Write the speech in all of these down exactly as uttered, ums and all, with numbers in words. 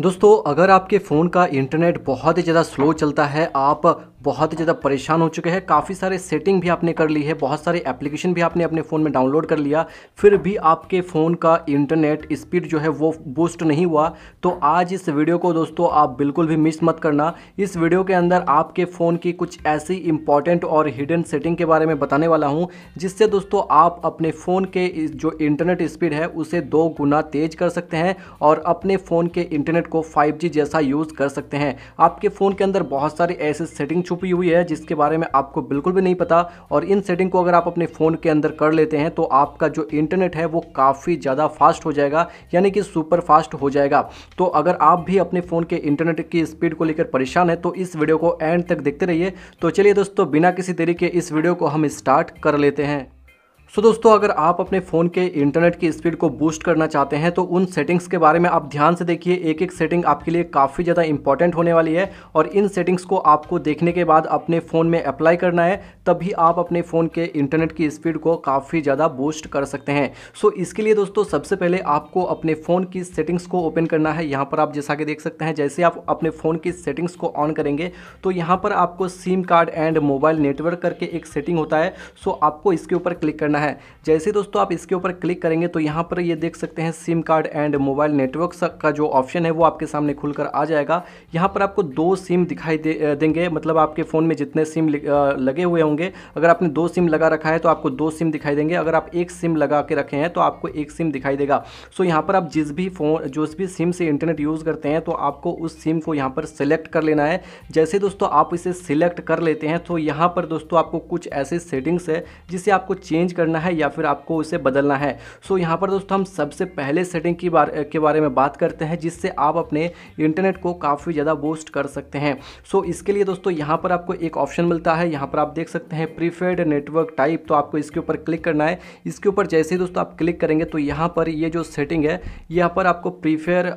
दोस्तों अगर आपके फ़ोन का इंटरनेट बहुत ही ज़्यादा स्लो चलता है, आप बहुत ही ज़्यादा परेशान हो चुके हैं, काफ़ी सारे सेटिंग भी आपने कर ली है, बहुत सारे एप्लीकेशन भी आपने अपने फ़ोन में डाउनलोड कर लिया, फिर भी आपके फ़ोन का इंटरनेट स्पीड जो है वो बूस्ट नहीं हुआ, तो आज इस वीडियो को दोस्तों आप बिल्कुल भी मिस मत करना। इस वीडियो के अंदर आपके फ़ोन की कुछ ऐसी इंपॉर्टेंट और हिडन सेटिंग के बारे में बताने वाला हूँ, जिससे दोस्तों आप अपने फ़ोन के जो इंटरनेट स्पीड है उसे दो गुना तेज़ कर सकते हैं और अपने फ़ोन के इंटरनेट को फाइव जी जैसा यूज़ कर सकते हैं। आपके फ़ोन के अंदर बहुत सारी ऐसी सेटिंग छुपी हुई है जिसके बारे में आपको बिल्कुल भी नहीं पता, और इन सेटिंग को अगर आप अपने फ़ोन के अंदर कर लेते हैं तो आपका जो इंटरनेट है वो काफ़ी ज़्यादा फास्ट हो जाएगा, यानी कि सुपर फास्ट हो जाएगा। तो अगर आप भी अपने फ़ोन के इंटरनेट की स्पीड को लेकर परेशान है तो इस वीडियो को एंड तक देखते रहिए। तो चलिए दोस्तों, बिना किसी देरी के इस वीडियो को हम स्टार्ट कर लेते हैं। सो so, दोस्तों अगर आप अपने फ़ोन के इंटरनेट की स्पीड को बूस्ट करना चाहते हैं तो उन सेटिंग्स के बारे में आप ध्यान से देखिए। एक एक सेटिंग आपके लिए काफ़ी ज़्यादा इंपॉर्टेंट होने वाली है, और इन सेटिंग्स को आपको देखने के बाद अपने फ़ोन में अप्लाई करना है, तभी आप अपने फ़ोन के इंटरनेट की स्पीड को काफ़ी ज़्यादा बूस्ट कर सकते हैं। सो so, इसके लिए दोस्तों सबसे पहले आपको अपने फ़ोन की सेटिंग्स को ओपन करना है। यहाँ पर आप जैसा कि देख सकते हैं, जैसे आप अपने फ़ोन की सेटिंग्स को ऑन करेंगे तो यहाँ पर आपको SIM card and mobile network करके एक सेटिंग होता है। सो so, आपको इसके ऊपर क्लिक करना है। जैसे दोस्तों आप इसके ऊपर क्लिक करेंगे तो यहाँ पर ये देख सकते हैं SIM card and mobile network का जो ऑप्शन है वो आपके सामने खुलकर आ जाएगा। यहाँ पर आपको दो सिम दिखाई दे, देंगे, मतलब आपके फ़ोन में जितने सिम लगे हुए होंगे। अगर आपने दो सिम लगा रखा है तो आपको दो सिम दिखाई देंगे, अगर आप एक सिम लगा के रखे हैं तो आपको एक सिम दिखाई देगा। सो यहाँ पर आप जिस भी फोन जो भी सिम से इंटरनेट यूज़ करते हैं तो आपको उस सिम को यहाँ पर सिलेक्ट कर लेना है। जैसे दोस्तों आप इसे सिलेक्ट कर लेते हैं तो यहाँ पर दोस्तों आपको कुछ ऐसे सेटिंग्स है जिसे आपको चेंज करना है या फिर आपको उसे बदलना है। सो so, यहाँ पर दोस्तों हम सबसे पहले सेटिंग की बार के बारे में बात करते हैं, जिससे आप अपने इंटरनेट को काफ़ी ज़्यादा बूस्ट कर सकते हैं। सो so, इसके लिए दोस्तों यहाँ पर आपको एक ऑप्शन मिलता है, यहाँ पर आप देख सकते हैं प्रीफेड नेटवर्क टाइप, तो आपको इसके ऊपर क्लिक करना है। इसके ऊपर जैसे ही दोस्तों आप क्लिक करेंगे तो यहाँ पर ये जो सेटिंग है यहाँ पर आपको प्रीफेयर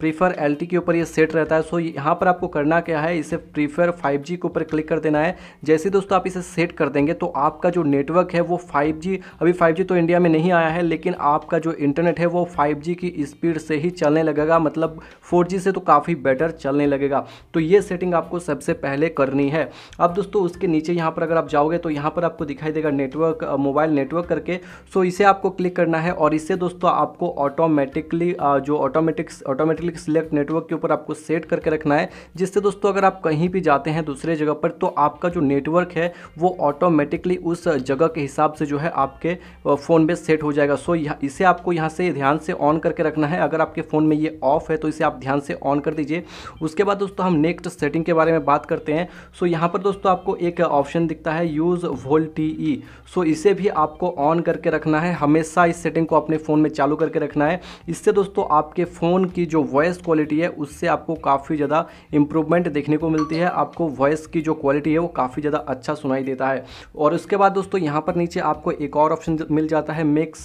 प्रीफर एल टी के ऊपर ये सेट रहता है। सो so, यहाँ पर आपको करना क्या है, इसे प्रीफेयर फाइव जी के ऊपर क्लिक कर देना है। जैसे दोस्तों आप इसे सेट कर देंगे तो आपका जो नेटवर्क है वो फाइव जी, अभी फाइव जी तो इंडिया में नहीं आया है, लेकिन आपका जो इंटरनेट है वो फाइव जी की स्पीड से ही चलने लगेगा, मतलब फोर जी से तो काफ़ी बेटर चलने लगेगा। तो ये सेटिंग आपको सबसे पहले करनी है। अब दोस्तों उसके नीचे यहाँ पर अगर आप जाओगे तो यहाँ पर आपको दिखाई देगा नेटवर्क मोबाइल नेटवर्क करके। सो इसे आपको क्लिक करना है, और इससे दोस्तों आपको ऑटोमेटिकली जो ऑटोमेटिक ऑटोमेटिकली सिलेक्ट नेटवर्क के ऊपर आपको सेट करके रखना है, जिससे दोस्तों अगर आप कहीं भी जाते हैं दूसरे जगह पर तो आपका जो नेटवर्क है वो ऑटोमेटिकली उस जगह के हिसाब से जो है आपके फ़ोन पे सेट हो जाएगा। सो यहाँ इसे आपको यहाँ से ध्यान से ऑन करके रखना है। अगर आपके फ़ोन में ये ऑफ है तो इसे आप ध्यान से ऑन कर दीजिए। उसके बाद दोस्तों हम नेक्स्ट सेटिंग के बारे में बात करते हैं। सो यहाँ पर दोस्तों आपको एक ऑप्शन दिखता है यूज़ वोल्टी। सो इसे भी आपको ऑन करके रखना है, हमेशा इस सेटिंग को अपने फ़ोन में चालू करके रखना है। इससे दोस्तों आपके फ़ोन की जो वॉइस क्वालिटी है उससे आपको काफ़ी ज़्यादा इंप्रूवमेंट देखने को मिलती है, आपको वॉइस की जो क्वालिटी है वो काफ़ी ज़्यादा अच्छा सुनाई देता है। और उसके बाद दोस्तों यहाँ पर नीचे आपको एक और ऑप्शन मिल जाता है मिक्स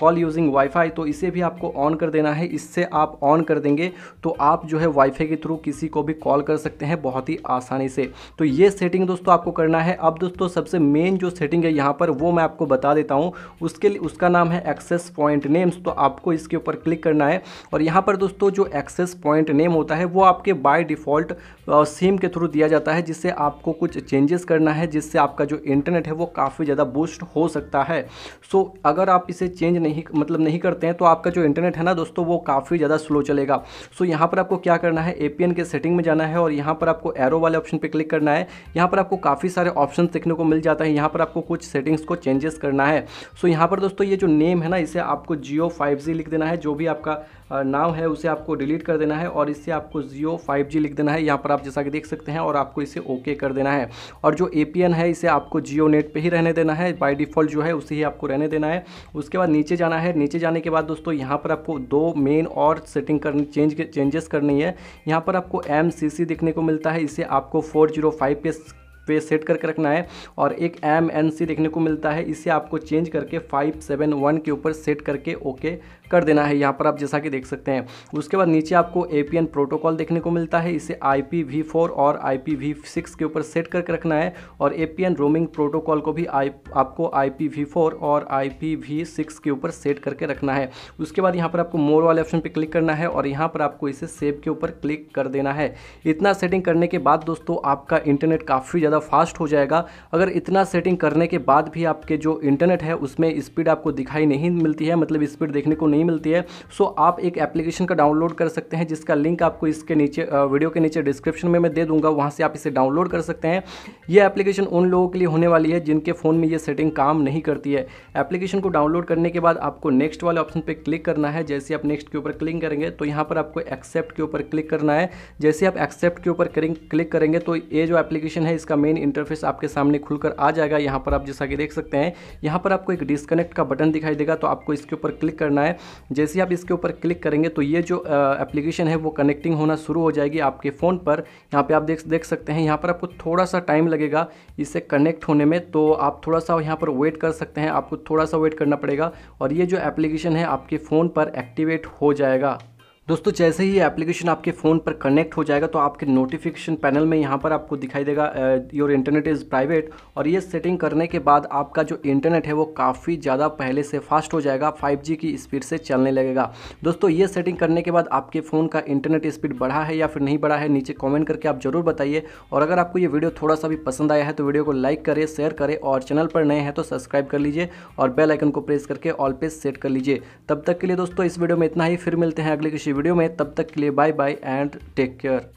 कॉल यूजिंग वाईफाई, तो इसे भी आपको ऑन कर देना है। इससे आप ऑन कर देंगे तो आप जो है वाईफाई के थ्रू किसी को भी कॉल कर सकते हैं बहुत ही आसानी से। तो ये सेटिंग दोस्तों आपको करना है। अब दोस्तों सबसे मेन जो सेटिंग है यहाँ पर वो मैं आपको बता देता हूँ, उसके लिए उसका नाम है एक्सेस पॉइंट नेम्स। तो आपको इसके ऊपर क्लिक करना है, और यहाँ पर दोस्तों जो एक्सेस पॉइंट नेम होता है वो आपके बाय डिफ़ॉल्ट सिम के थ्रू दिया जाता है, जिससे आपको कुछ चेंजेस करना है, जिससे आपका जो इंटरनेट है वो काफ़ी ज़्यादा बूस्ट हो सकता है। सो so, अगर आप इसे चेंज नहीं मतलब नहीं करते हैं तो आपका जो इंटरनेट है ना दोस्तों वो काफ़ी ज़्यादा स्लो चलेगा। सो so, यहाँ पर आपको क्या करना है, एपीएन के सेटिंग में जाना है, और यहाँ पर आपको एरो वाले ऑप्शन पे क्लिक करना है। यहाँ पर आपको काफ़ी सारे ऑप्शन देखने को मिल जाता है, यहाँ पर आपको कुछ सेटिंग्स को चेंजेस करना है। सो so, यहाँ पर दोस्तों ये जो नेम है ना इसे आपको जियो फाइव जी लिख देना है, जो भी आपका नाम है उसे आपको डिलीट कर देना है और इससे आपको जियो फाइव जी लिख देना है। यहाँ पर आप जैसा कि देख सकते हैं, और आपको इसे ओके कर देना है। और जो एपीएन है इसे आपको जियो नेट पर ही रहने देना है, बाय डिफ़ॉल्ट जो है उसे ही आपको रहने देना है। उसके बाद नीचे जाना है, नीचे जाने के बाद दोस्तों यहाँ पर आपको दो मेन और सेटिंग करनी चेंज चेंजेस करनी है। यहाँ पर आपको एम सी सी देखने को मिलता है, इसे आपको फोर जीरो फाइव पे पे सेट करके रखना है। और एक एम एन सी देखने को मिलता है, इसे आपको चेंज करके फाइव सेवन वन के ऊपर सेट करके ओके कर देना है यहाँ पर आप जैसा कि देख सकते हैं। उसके बाद नीचे आपको ए पी एन प्रोटोकॉल देखने को मिलता है, इसे आई पी वी फोर और आई पी वी सिक्स के ऊपर सेट करके रखना है और A P N roaming protocol को भी आई आपको आई पी वी फोर और आई पी वी सिक्स के ऊपर सेट करके रखना है। उसके बाद यहाँ पर आपको मोर वाले ऑप्शन पर क्लिक करना है और यहाँ पर आपको इसे सेव के ऊपर क्लिक कर देना है। इतना सेटिंग करने के बाद दोस्तों आपका इंटरनेट काफ़ी ज़्यादा फास्ट हो जाएगा। अगर इतना सेटिंग करने के बाद भी आपके जो इंटरनेट है उसमें स्पीड आपको दिखाई नहीं मिलती है, मतलब स्पीड देखने को नहीं मिलती है, सो आप एक एप्लीकेशन का डाउनलोड कर सकते हैं जिसका लिंक आपको इसके नीचे वीडियो के नीचे डिस्क्रिप्शन में मैं दे दूंगा, वहाँ से आप इसे डाउनलोड कर सकते हैं। यह एप्लीकेशन उन लोगों के लिए होने वाली है जिनके फ़ोन में ये सेटिंग काम नहीं करती है। एप्लीकेशन को डाउनलोड करने के बाद आपको नेक्स्ट वाले ऑप्शन पर क्लिक करना है। जैसे आप नेक्स्ट के ऊपर क्लिक करेंगे तो यहाँ पर आपको एक्सेप्ट के ऊपर क्लिक करना है। जैसे आप एक्सेप्ट के ऊपर क्लिक करेंगे तो ये जो एप्लीकेशन है इसका मेन इंटरफेस आपके सामने खुलकर आ जाएगा। यहाँ पर आप जैसा कि देख सकते हैं यहाँ पर आपको एक डिस्कनेक्ट का बटन दिखाई देगा, तो आपको इसके ऊपर क्लिक करना है। जैसे आप इसके ऊपर क्लिक करेंगे तो ये जो एप्लीकेशन है वो कनेक्टिंग होना शुरू हो जाएगी आपके फ़ोन पर। यहाँ पे आप देख देख सकते हैं यहाँ पर आपको थोड़ा सा टाइम लगेगा इसे कनेक्ट होने में, तो आप थोड़ा सा यहाँ पर वेट कर सकते हैं, आपको थोड़ा सा वेट करना पड़ेगा और ये जो एप्लीकेशन है आपके फ़ोन पर एक्टिवेट हो जाएगा। दोस्तों जैसे ही एप्लीकेशन आपके फ़ोन पर कनेक्ट हो जाएगा तो आपके नोटिफिकेशन पैनल में यहाँ पर आपको दिखाई देगा योर इंटरनेट इज़ प्राइवेट, और ये सेटिंग करने के बाद आपका जो इंटरनेट है वो काफ़ी ज़्यादा पहले से फास्ट हो जाएगा, फाइव जी की स्पीड से चलने लगेगा। दोस्तों ये सेटिंग करने के बाद आपके फ़ोन का इंटरनेट स्पीड बढ़ा है या फिर नहीं बढ़ा है नीचे कॉमेंट करके आप ज़रूर बताइए। और अगर आपको ये वीडियो थोड़ा सा भी पसंद आया है तो वीडियो को लाइक करें, शेयर करें और चैनल पर नए हैं तो सब्सक्राइब कर लीजिए और बेल आइकन को प्रेस करके ऑल पे सेट कर लीजिए। तब तक के लिए दोस्तों इस वीडियो में इतना ही, फिर मिलते हैं अगले किसी वीडियो में। तब तक के लिए bye bye and take care.